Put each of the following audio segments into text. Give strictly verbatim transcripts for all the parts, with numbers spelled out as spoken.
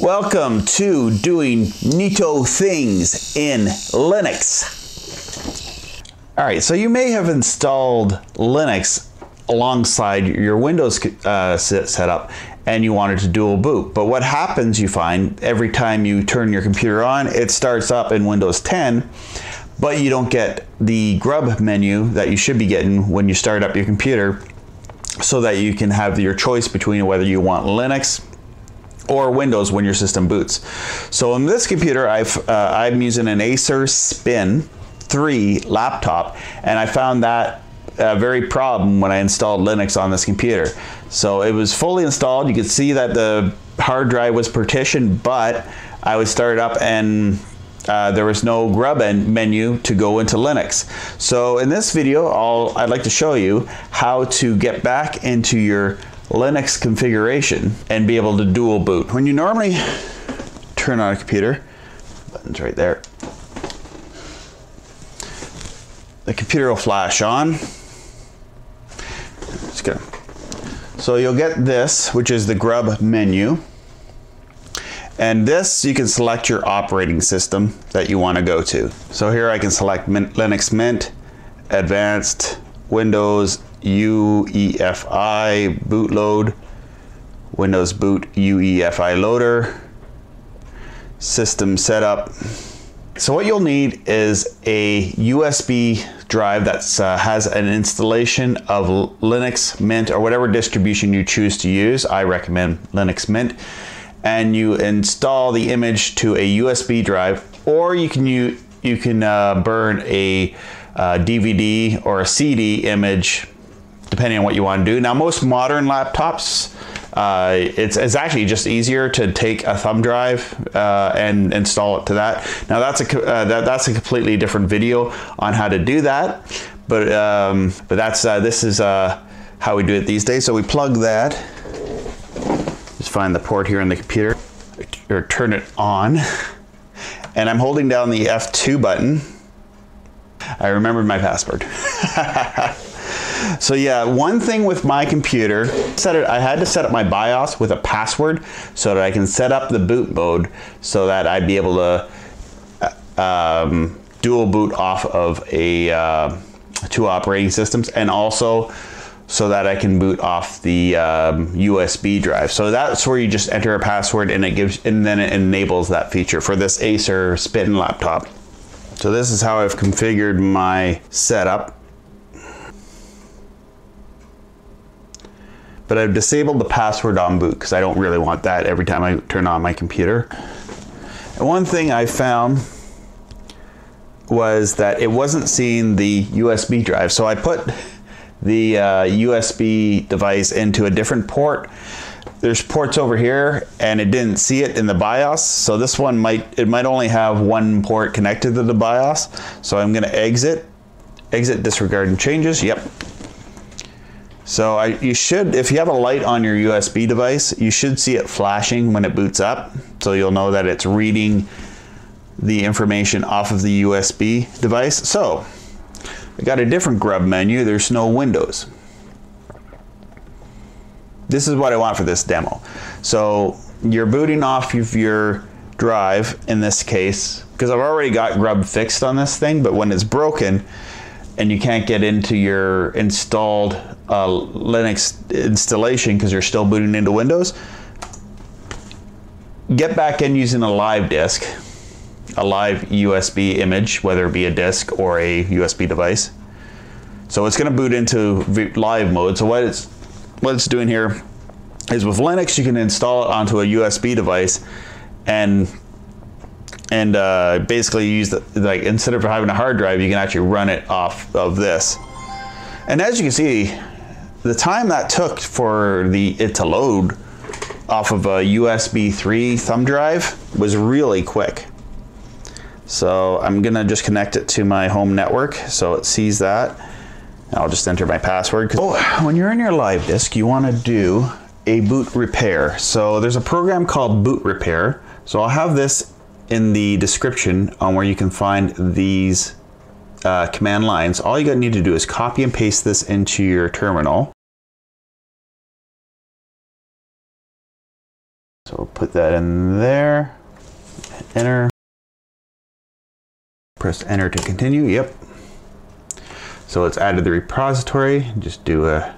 Welcome to doing neato things in Linux. All right, so you may have installed Linux alongside your Windows uh, setup and you wanted to dual boot. But what happens, you find, every time you turn your computer on, it starts up in Windows ten, but you don't get the grub menu that you should be getting when you start up your computer so that you can have your choice between whether you want Linux or Windows when your system boots. So on this computer, I've, uh, I'm using an Acer Spin three laptop, and I found that Uh, very problem when I installed Linux on this computer. So it was fully installed. You could see that the hard drive was partitioned, but I would start it up and uh, there was no grub menu to go into Linux. So in this video, I'll, I'd like to show you how to get back into your Linux configuration and be able to dual boot. When you normally turn on a computer, button's right there, the computer will flash on. Gonna. So you'll get this, which is the grub menu, and this you can select your operating system that you want to go to. So here I can select Mint, Linux Mint, Advanced, Windows, U E F I, Bootload, Windows Boot U E F I Loader, System Setup. So what you'll need is a U S B drive that uh, has an installation of Linux Mint or whatever distribution you choose to use. I recommend Linux Mint. And you install the image to a U S B drive, or you can, you, you can uh, burn a uh, D V D or a C D image, depending on what you want to do. Now, most modern laptops, Uh, it's, it's actually just easier to take a thumb drive uh, and install it to that. Now that's a uh, that, that's a completely different video on how to do that, but um, but that's uh, this is uh, how we do it these days. So we plug that. Just find the port here in the computer, or turn it on, and I'm holding down the F two button. I remembered my password. So yeah, one thing with my computer, set it, I had to set up my BIOS with a password so that I can set up the boot mode so that I'd be able to um, dual boot off of a uh, two operating systems, and also so that I can boot off the um, U S B drive. So that's where you just enter a password and it gives, and then it enables that feature for this Acer Spin laptop. So this is how I've configured my setup. But I've disabled the password on boot because I don't really want that every time I turn on my computer. And one thing I found was that it wasn't seeing the U S B drive. So I put the uh, U S B device into a different port. There's ports over here and it didn't see it in the BIOS. So this one might, it might only have one port connected to the BIOS. So I'm gonna exit, exit disregarding changes, yep. So I, you should, if you have a light on your U S B device, you should see it flashing when it boots up. So you'll know that it's reading the information off of the U S B device. So I got a different grub menu. There's no Windows. This is what I want for this demo. So you're booting off of your drive in this case, because I've already got grub fixed on this thing, but when it's broken, and you can't get into your installed uh, Linux installation because you're still booting into Windows, get back in using a live disk, a live U S B image, whether it be a disk or a U S B device. So it's going to boot into live mode. So what it's, what it's doing here is with Linux, you can install it onto a U S B device and and uh, basically use the, like, instead of having a hard drive, you can actually run it off of this. And as you can see, the time that took for the it to load off of a U S B three thumb drive was really quick. So I'm gonna just connect it to my home network so it sees that. I'll just enter my password. Oh, when you're in your live disk, you wanna do a boot repair. So there's a program called Boot Repair. So I'll have this in the description on where you can find these uh, command lines. All you need to do is copy and paste this into your terminal. So we'll put that in there, enter, press enter to continue, yep. So let's add to the repository, just do a,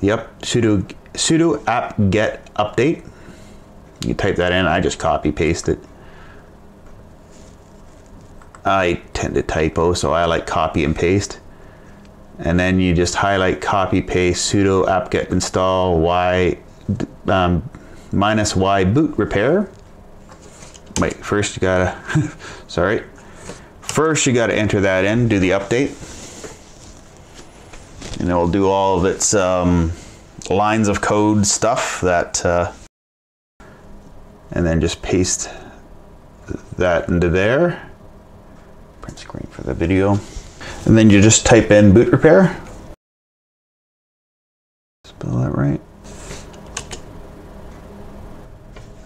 yep, sudo, sudo apt get update. You type that in, I just copy paste it. I tend to typo, so I like copy and paste. And then you just highlight, copy, paste, sudo apt-get install y um, minus y boot repair. Wait, first you gotta, sorry. First you gotta enter that in, do the update. And it'll do all of its um, lines of code stuff that, uh, and then just paste that into there. Print screen for the video. And then you just type in boot repair. Spell that right.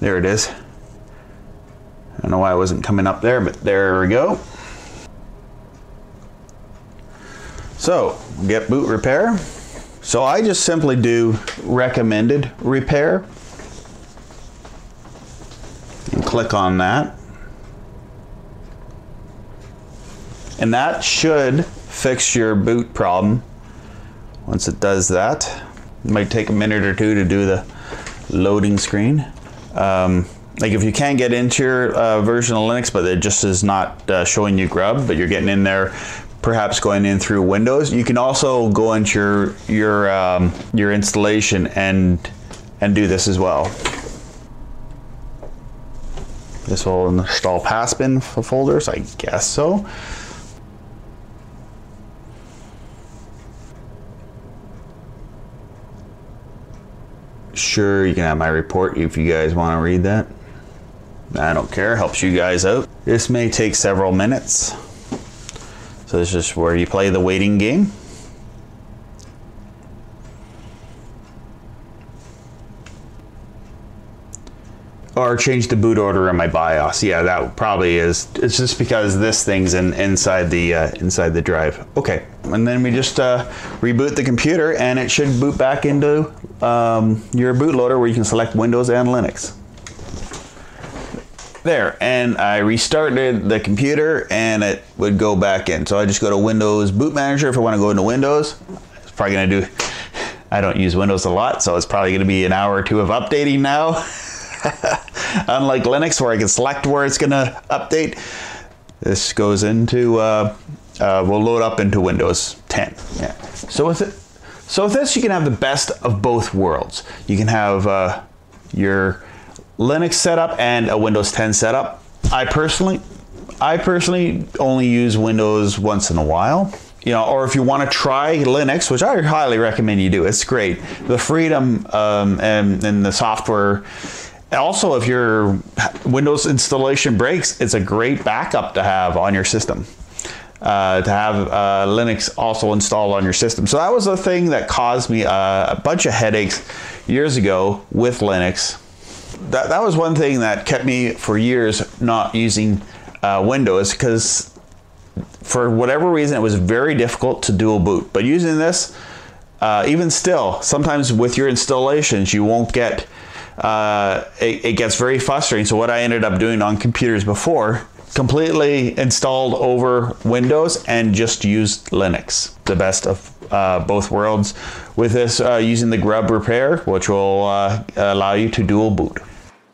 There it is. I don't know why it wasn't coming up there, but there we go. So get boot repair. So I just simply do recommended repair and click on that. And that should fix your boot problem. Once it does that, it might take a minute or two to do the loading screen. Um, like if you can't get into your uh, version of Linux, but it just is not uh, showing you grub, but you're getting in there, perhaps going in through Windows. You can also go into your your um, your installation and and do this as well. This will install Passbin folders, I guess so. Sure, you can have my report if you guys want to read that. I don't care, helps you guys out. This may take several minutes. So this is where you play the waiting game. Or change the boot order in my BIOS. Yeah, that probably is. It's just because this thing's in, inside the uh, inside the drive. Okay, and then we just uh, reboot the computer, and it should boot back into um, your bootloader where you can select Windows and Linux. There, and I restarted the computer, and it would go back in. So I just go to Windows Boot Manager if I want to go into Windows. It's probably going to do. I don't use Windows a lot, so it's probably going to be an hour or two of updating now. Unlike Linux, where I can select where it's going to update, this goes into, uh, uh, we'll load up into Windows ten. Yeah. So with it, so with this, you can have the best of both worlds. You can have uh, your Linux setup and a Windows ten setup. I personally, I personally only use Windows once in a while. You know, or if you want to try Linux, which I highly recommend you do, it's great. The freedom um, and, and the software. Also, if your Windows installation breaks, it's a great backup to have on your system, uh, to have uh, Linux also installed on your system. So that was the thing that caused me uh, a bunch of headaches years ago with Linux. That, that was one thing that kept me for years not using uh, Windows, because for whatever reason, it was very difficult to dual boot. But using this, uh, even still, sometimes with your installations, you won't get... Uh, it, it gets very frustrating. So what I ended up doing on computers before, completely installed over Windows and just used Linux. The best of uh, both worlds with this uh, using the grub repair, which will uh, allow you to dual boot.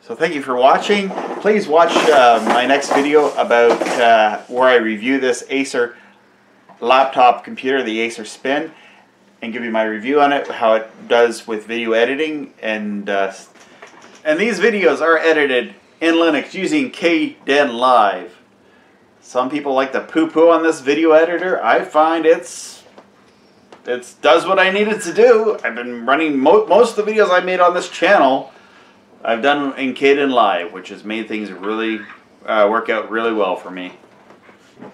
So thank you for watching. Please watch uh, my next video about uh, where I review this Acer laptop computer, the Acer Spin, and give you my review on it, how it does with video editing and uh, And these videos are edited in Linux using Kdenlive. Some people like to poo-poo on this video editor. I find it's it does what I needed to do. I've been running mo most of the videos I made on this channel. I've done in Kdenlive, which has made things really uh, work out really well for me.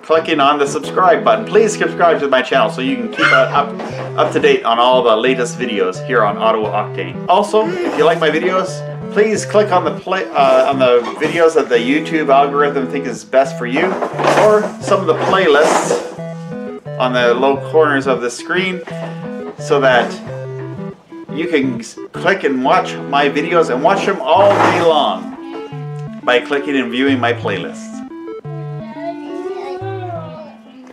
Clicking on the subscribe button. Please subscribe to my channel so you can keep up, up to date on all the latest videos here on AutoOctane. Also, if you like my videos, please click on the play, uh, on the videos that the YouTube algorithm thinks is best for you, or some of the playlists on the low corners of the screen, so that you can click and watch my videos and watch them all day long by clicking and viewing my playlist.